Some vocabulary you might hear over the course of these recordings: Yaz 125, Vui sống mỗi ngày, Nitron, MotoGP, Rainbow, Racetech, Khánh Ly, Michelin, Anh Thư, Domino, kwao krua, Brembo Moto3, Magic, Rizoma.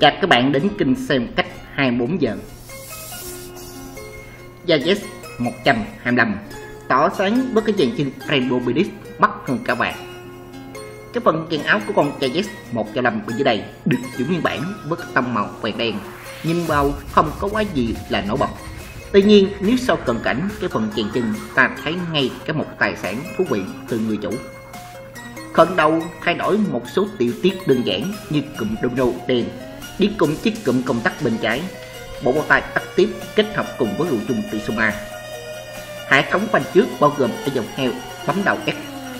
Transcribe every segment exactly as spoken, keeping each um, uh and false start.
Chào các bạn đến kênh xem cách hai mươi bốn giờ. Yaz một trăm hai mươi lăm tỏ sáng với cái dàn chân Rainbow bắt hơn cả bạn. Cái phần chân áo của con Yaz một trăm hai mươi lăm bên dưới đây được giữ nguyên bản với tông màu vàng đen, nhìn vào không có quá gì là nổi bật. Tuy nhiên nếu sau cận cảnh cái phần chèn chân ta thấy ngay cái một tài sản thú vị từ người chủ. Khẩn đầu thay đổi một số tiểu tiết đơn giản như cụm domino đèn đi cùng chiếc cụm công tắc bên trái, bộ bao tay tắt tiếp kết hợp cùng với lùi chung từ Rizoma. Hệ thống phanh trước bao gồm ở dòng heo bấm đầu F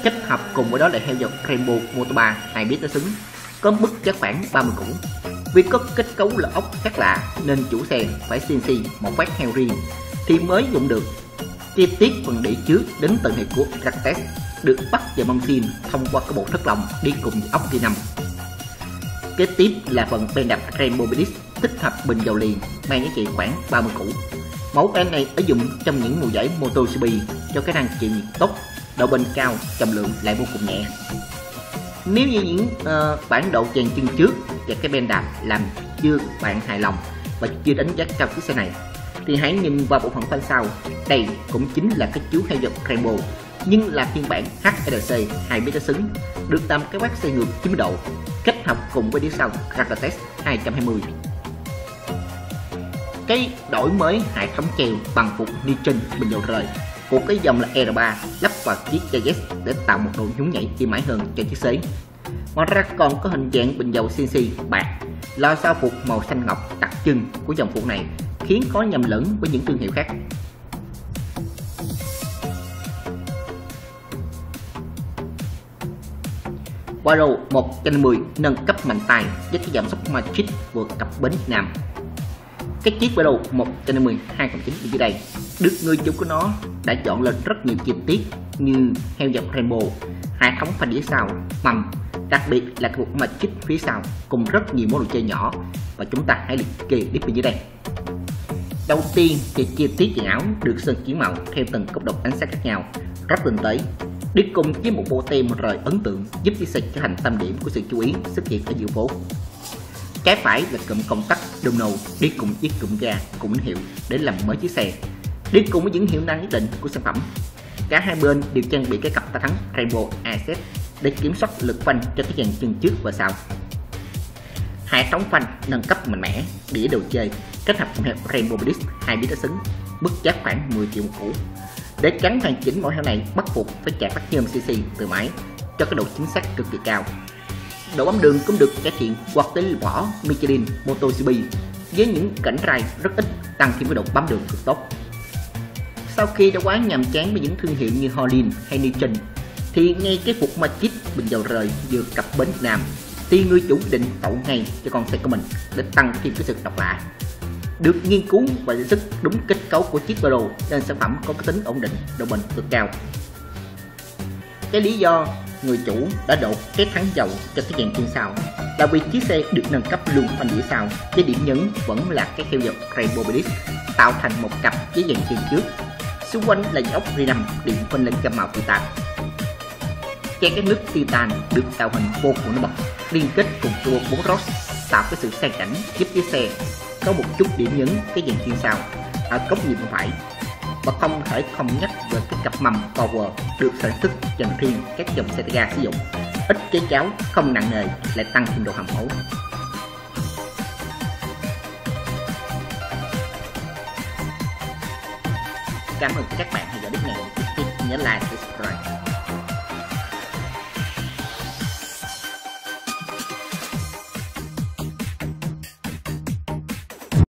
kết hợp cùng với đó là heo dòng Brembo Moto ba hai biết tới xứng có mức giá khoảng ba mươi củ. Vì có kết cấu là ốc khác lạ nên chủ xe phải xê en xê một phát heo riêng thì mới dùng được. Chi tiết phần đĩa trước đến tận hệ của Racetech được bắt vào mâm phim thông qua cái bộ thất lòng đi cùng ốc kia năm. Kế tiếp là phần ben đạp Rainbow tích hợp bình dầu liền mang giá trị khoảng ba mươi củ. Mẫu ben này ở dùng trong những mùa giải MotoGP cho cái năng chịu nhiệt tốt, độ bền cao, trọng lượng lại vô cùng nhẹ. Nếu như những uh, bản độ chèn chân trước và cái ben đạp làm chưa bạn hài lòng và chưa đánh giá cao chiếc xe này thì hãy nhìn vào bộ phận phanh sau. Đây cũng chính là cái chiếu heo dọc Rainbow nhưng là phiên bản hát rờ xê hai mét xứng được tầm cái vát xe ngược chín mươi độ kết hợp cùng với đĩa sau Racetech hai trăm hai mươi. Cái đổi mới hệ thống treo bằng cục Nitron bình dầu rời của cái dòng là R ba lắp vào chiếc Yaz để tạo một độ nhún nhảy chi mãi hơn cho chiếc xế. Ngoài ra còn có hình dạng bình dầu xê en xê bạc, lo sao phục màu xanh ngọc đặc trưng của dòng phụ này khiến khó nhầm lẫn với những thương hiệu khác. Waro một trăm mười nâng cấp mạnh tay với cái dòng sóc Magic vừa cập bến Việt Nam. Cái chiếc Waro một trăm mười hai chấm chín dưới đây được người chủ của nó đã chọn lên rất nhiều chi tiết như heo dọc Rainbow, hệ thống phanh đĩa sau, mầm, đặc biệt là thuộc Magic phía sau cùng rất nhiều món đồ chơi nhỏ và chúng ta hãy liệt kê tiếp bên dưới đây. Đầu tiên thì chi tiết quần áo được sơn chuyển màu theo từng góc độ ánh sáng khác nhau, rất tinh tế, đi cùng với một bộ tem một rời ấn tượng giúp chiếc xe trở thành tâm điểm của sự chú ý xuất hiện ở giữa phố. Trái phải là cụm công tắc domino đi cùng chiếc cụm ga cùng hiệu để làm mới chiếc xe, đi cùng với những hiệu năng nhất định của sản phẩm. Cả hai bên đều trang bị cái cặp ta thắng Rainbow Asset để kiểm soát lực phanh cho cái dàn chân trước và sau. Hệ thống phanh nâng cấp mạnh mẽ, đĩa đồ chơi kết hợp cùng heo Rainbow Blitz hai biết đã xứng, mức giá khoảng mười triệu một củ. Để tránh hoàn chỉnh mẫu heo này bắt buộc phải chạy phát nhôm xê xê từ máy cho cái độ chính xác cực kỳ cao. Độ bám đường cũng được cải thiện qua tới vỏ Michelin MotoGP với những cảnh ray rất ít tăng thêm cái độ bám đường cực tốt. Sau khi đã quá nhàm chán với những thương hiệu như Holin hay Nitron thì ngay cái phục Magic bình dầu rời vừa cập bến Việt Nam thì người chủ định tậu ngay cho con xe của mình để tăng thêm cái sự độc lạ. Được nghiên cứu và giải thích đúng kết cấu của chiếc Waro nên sản phẩm có cái tính ổn định, độ bền cực cao. Cái lý do người chủ đã đổ cái thắng dầu cho cái dàn chân sau là vì chiếc xe được nâng cấp luôn phanh đĩa sau với điểm nhấn vẫn là cái heo dọc Rainbow Blitz tạo thành một cặp với dàn chân trước, xung quanh là dòng ốc R năm điện phanh lên gam màu titan. Che cái nước titan được tạo hình vô cùng nổi bật liên kết cùng tua bốn rod tạo cái sự sang chảnh giúp chiếc xe có một chút điểm nhấn cái dàn chân sau ở góc nhìn bên phải. Và không thể không nhắc về cái cặp mầm Power được sản xuất dành riêng các dòng xe ga sử dụng, ít chế cháo, không nặng nề, lại tăng thêm độ hầm hố. Cảm ơn các bạn đã theo dõi clip này, nhớ like và subscribe.